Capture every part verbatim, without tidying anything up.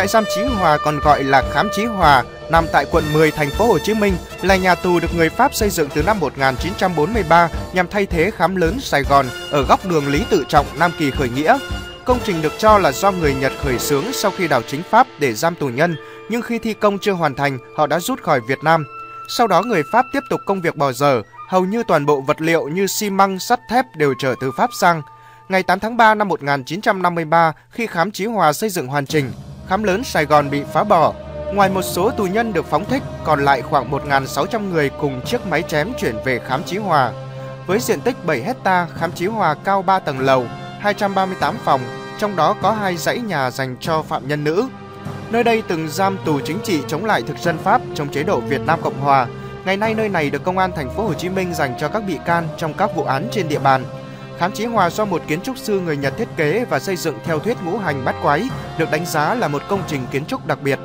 Trại giam Chí Hòa còn gọi là Khám Chí Hòa, nằm tại quận mười, thành phố Hồ Chí Minh, là nhà tù được người Pháp xây dựng từ năm một nghìn chín trăm bốn mươi ba nhằm thay thế Khám lớn Sài Gòn ở góc đường Lý Tự Trọng, Nam Kỳ Khởi Nghĩa. Công trình được cho là do người Nhật khởi xướng sau khi đảo chính Pháp để giam tù nhân, nhưng khi thi công chưa hoàn thành, họ đã rút khỏi Việt Nam. Sau đó người Pháp tiếp tục công việc bỏ dở, hầu như toàn bộ vật liệu như xi măng, sắt thép đều chở từ Pháp sang. Ngày tám tháng ba năm một nghìn chín trăm năm mươi ba, khi Khám Chí Hòa xây dựng hoàn chỉnh, Khám lớn Sài Gòn bị phá bỏ. Ngoài một số tù nhân được phóng thích, còn lại khoảng một nghìn sáu trăm người cùng chiếc máy chém chuyển về Khám Chí Hòa. Với diện tích bảy héc ta, Khám Chí Hòa cao ba tầng lầu, hai trăm ba mươi tám phòng, trong đó có hai dãy nhà dành cho phạm nhân nữ. Nơi đây từng giam tù chính trị chống lại thực dân Pháp trong chế độ Việt Nam Cộng Hòa. Ngày nay nơi này được công an thành phố Hồ Chí Minh dành cho các bị can trong các vụ án trên địa bàn. Khám Chí Hòa do một kiến trúc sư người Nhật thiết kế và xây dựng theo thuyết ngũ hành Bát Quái, được đánh giá là một công trình kiến trúc đặc biệt,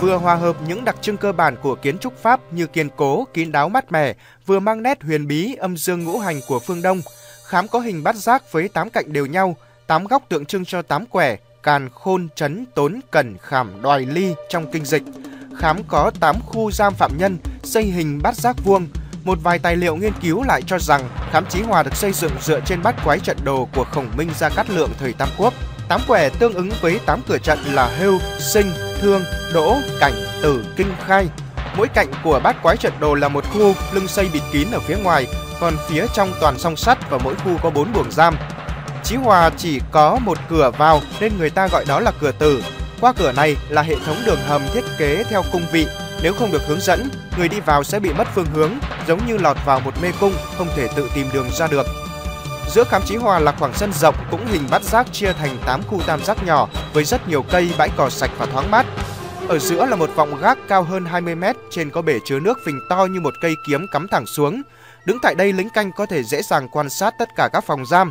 vừa hòa hợp những đặc trưng cơ bản của kiến trúc Pháp như kiên cố, kín đáo, mát mẻ, vừa mang nét huyền bí âm dương ngũ hành của phương Đông. Khám có hình bát giác với tám cạnh đều nhau, tám góc tượng trưng cho tám quẻ càn, khôn, trấn, tốn, cẩn, khảm, đoài, ly trong kinh dịch. Khám có tám khu giam phạm nhân xây hình bát giác vuông. Một vài tài liệu nghiên cứu lại cho rằng Khám Chí Hòa được xây dựng dựa trên bát quái trận đồ của Khổng Minh Gia Cát Lượng thời Tam Quốc. Tám quẻ tương ứng với tám cửa trận là hưu, sinh, thương, đỗ, cảnh, tử, kinh, khai. Mỗi cạnh của bát quái trận đồ là một khu, lưng xây bịt kín ở phía ngoài, còn phía trong toàn song sắt và mỗi khu có bốn buồng giam. Chí Hòa chỉ có một cửa vào nên người ta gọi đó là cửa tử. Qua cửa này là hệ thống đường hầm thiết kế theo cung vị. Nếu không được hướng dẫn, người đi vào sẽ bị mất phương hướng, giống như lọt vào một mê cung, không thể tự tìm đường ra được. Giữa Khám Chí Hòa là khoảng sân rộng cũng hình bát giác chia thành tám khu tam giác nhỏ với rất nhiều cây, bãi cỏ sạch và thoáng mát. Ở giữa là một vọng gác cao hơn hai mươi mét, trên có bể chứa nước phình to như một cây kiếm cắm thẳng xuống. Đứng tại đây lính canh có thể dễ dàng quan sát tất cả các phòng giam.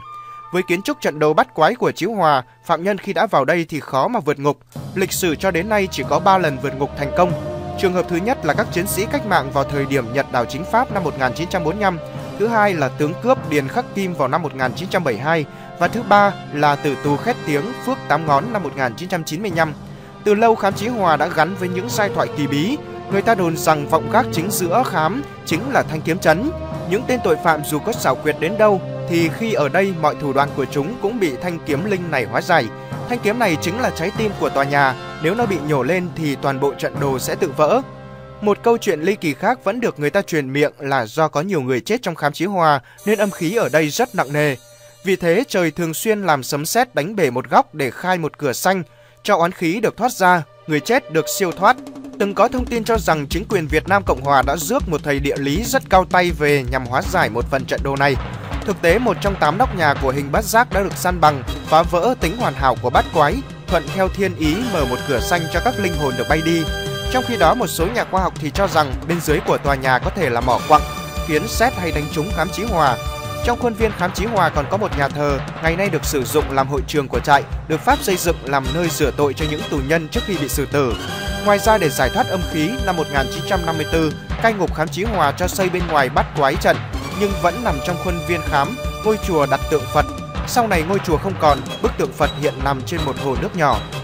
Với kiến trúc trận đồ bát quái của Chí Hòa, phạm nhân khi đã vào đây thì khó mà vượt ngục. Lịch sử cho đến nay chỉ có ba lần vượt ngục thành công. Trường hợp thứ nhất là các chiến sĩ cách mạng vào thời điểm Nhật đảo chính Pháp năm một nghìn chín trăm bốn mươi lăm, thứ hai là tướng cướp Điền Khắc Kim vào năm một nghìn chín trăm bảy mươi hai và thứ ba là tử tù khét tiếng Phước Tám Ngón năm một nghìn chín trăm chín mươi lăm. Từ lâu Khám Chí Hòa đã gắn với những giai thoại kỳ bí. Người ta đồn rằng vọng gác chính giữa khám chính là thanh kiếm trấn. Những tên tội phạm dù có xảo quyệt đến đâu thì khi ở đây mọi thủ đoạn của chúng cũng bị thanh kiếm linh này hóa giải. Thanh kiếm này chính là trái tim của tòa nhà, nếu nó bị nhổ lên thì toàn bộ trận đồ sẽ tự vỡ. Một câu chuyện ly kỳ khác vẫn được người ta truyền miệng là do có nhiều người chết trong Khám Chí Hòa nên âm khí ở đây rất nặng nề. Vì thế trời thường xuyên làm sấm sét đánh bể một góc để khai một cửa xanh, cho oán khí được thoát ra, người chết được siêu thoát. Từng có thông tin cho rằng chính quyền Việt Nam Cộng Hòa đã rước một thầy địa lý rất cao tay về nhằm hóa giải một phần trận đồ này. Thực tế, một trong tám nóc nhà của hình bát giác đã được san bằng, phá vỡ tính hoàn hảo của bát quái, thuận theo thiên ý mở một cửa xanh cho các linh hồn được bay đi. Trong khi đó, một số nhà khoa học thì cho rằng bên dưới của tòa nhà có thể là mỏ quặng, khiến sét hay đánh trúng Khám Chí Hòa. Trong khuôn viên Khám Chí Hòa còn có một nhà thờ, ngày nay được sử dụng làm hội trường của trại, được Pháp xây dựng làm nơi rửa tội cho những tù nhân trước khi bị xử tử. Ngoài ra, để giải thoát âm khí, năm một nghìn chín trăm năm mươi tư, cai ngục Khám Chí Hòa cho xây bên ngoài bát quái trận, nhưng vẫn nằm trong khuôn viên khám, ngôi chùa đặt tượng Phật. Sau này ngôi chùa không còn, bức tượng Phật hiện nằm trên một hồ nước nhỏ.